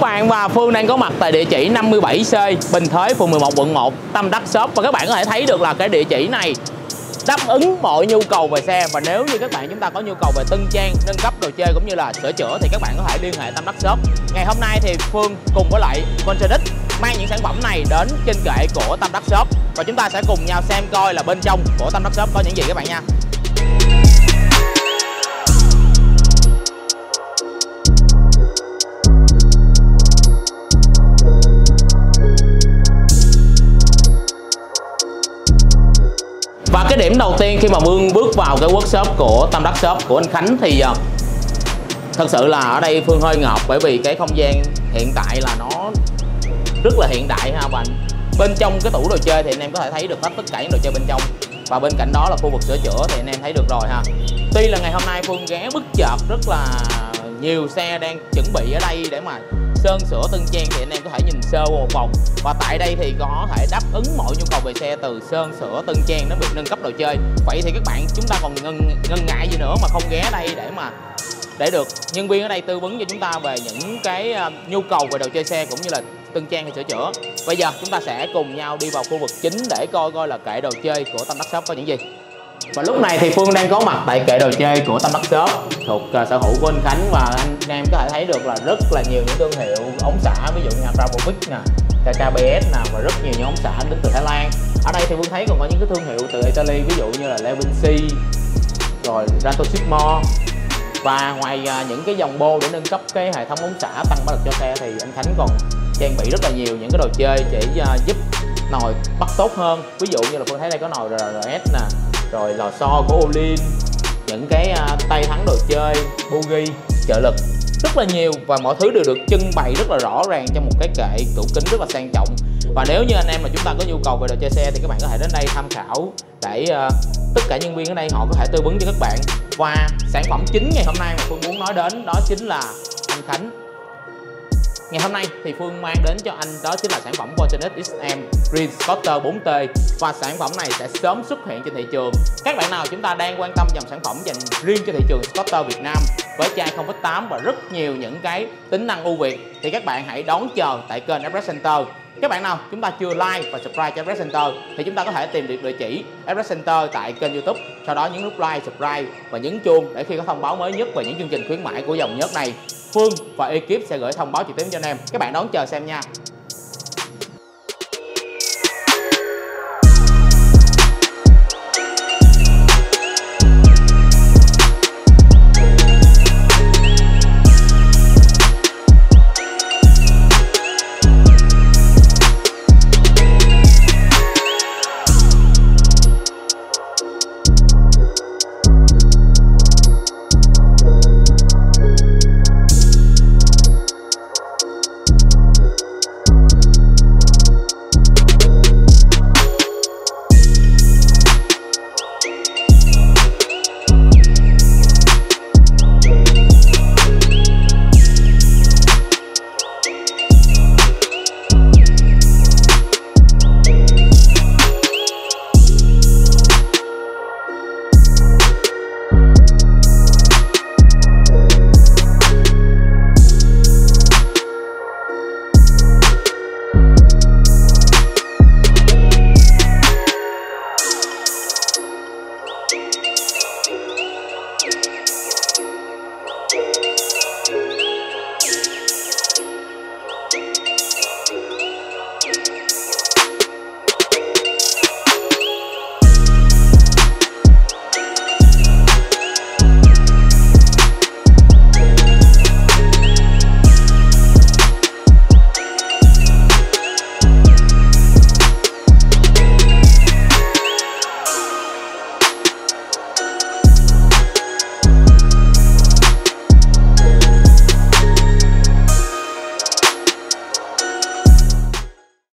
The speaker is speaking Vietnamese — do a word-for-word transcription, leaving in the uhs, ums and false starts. các bạn, và Phương đang có mặt tại địa chỉ năm mươi bảy C Bình Thới, phường mười một, quận một, Tâm Đắc Shop. Và các bạn có thể thấy được là cái địa chỉ này đáp ứng mọi nhu cầu về xe. Và nếu như các bạn chúng ta có nhu cầu về tân trang, nâng cấp đồ chơi cũng như là sửa chữa thì các bạn có thể liên hệ Tâm Đắc Shop. Ngày hôm nay thì Phương cùng với lại Voltronic mang những sản phẩm này đến trên kệ của Tâm Đắc Shop, và chúng ta sẽ cùng nhau xem coi là bên trong của Tâm Đắc Shop có những gì các bạn nha. Và cái điểm đầu tiên khi mà Phương bước vào cái workshop của Tâm Đắc Shop của anh Khánh thì uh, thật sự là ở đây Phương hơi ngợp, bởi vì cái không gian hiện tại là nó rất là hiện đại ha bạn. Bên trong cái tủ đồ chơi thì anh em có thể thấy được hết tất cả những đồ chơi bên trong, và bên cạnh đó là khu vực sửa chữa thì anh em thấy được rồi ha. Tuy là ngày hôm nay Phương ghé bất chợt, rất là nhiều xe đang chuẩn bị ở đây để mà sơn sửa tân trang thì anh em có thể nhìn sơ một vòng, và tại đây thì có thể đáp ứng mọi nhu cầu về xe từ sơn sửa tân trang đến việc nâng cấp đồ chơi. Vậy thì các bạn chúng ta còn ngần, ngần ngại gì nữa mà không ghé đây để mà để được nhân viên ở đây tư vấn cho chúng ta về những cái nhu cầu về đồ chơi xe cũng như là tân trang hay sửa chữa. Bây giờ chúng ta sẽ cùng nhau đi vào khu vực chính để coi coi là kệ đồ chơi của Tâm Đắc Shop có những gì. Và lúc này thì Phương đang có mặt tại kệ đồ chơi của Tâm Đắc Shop thuộc uh, sở hữu của anh Khánh, và anh em có thể thấy được là rất là nhiều những thương hiệu ống xả, ví dụ như Bravo Vix nè, K K B S nè, và rất nhiều những ống xả đến từ Thái Lan. Ở đây thì Phương thấy còn có những cái thương hiệu từ Italy, ví dụ như là Levinci rồi Rato-Sikmo. Và ngoài uh, những cái dòng bô để nâng cấp cái hệ thống ống xả tăng mã lực cho xe thì anh Khánh còn trang bị rất là nhiều những cái đồ chơi để uh, giúp nồi bắt tốt hơn, ví dụ như là Phương thấy đây có nồi R R S nè, rồi lò xo của Olin, những cái uh, tay thắng đồ chơi, bogie, trợ lực, rất là nhiều. Và mọi thứ đều được trưng bày rất là rõ ràng trong một cái kệ tủ kính rất là sang trọng. Và nếu như anh em mà chúng ta có nhu cầu về đồ chơi xe thì các bạn có thể đến đây tham khảo để uh, tất cả nhân viên ở đây họ có thể tư vấn cho các bạn. Và sản phẩm chính ngày hôm nay mà Phương muốn nói đến đó chính là anh Khánh. Ngày hôm nay thì Phương mang đến cho anh đó chính là sản phẩm Voltronic X M Green Scooter bốn T, và sản phẩm này sẽ sớm xuất hiện trên thị trường. Các bạn nào chúng ta đang quan tâm dòng sản phẩm dành riêng cho thị trường Scooter Việt Nam với chai không phẩy tám và rất nhiều những cái tính năng ưu việt thì các bạn hãy đón chờ tại kênh Express Center. Các bạn nào chúng ta chưa like và subscribe cho Express Center thì chúng ta có thể tìm được địa chỉ Express Center tại kênh YouTube, sau đó nhấn nút like, subscribe và nhấn chuông để khi có thông báo mới nhất về những chương trình khuyến mãi của dòng nhớt này, Phương và ekip sẽ gửi thông báo trực tiếp cho anh em. Các bạn đón chờ xem nha.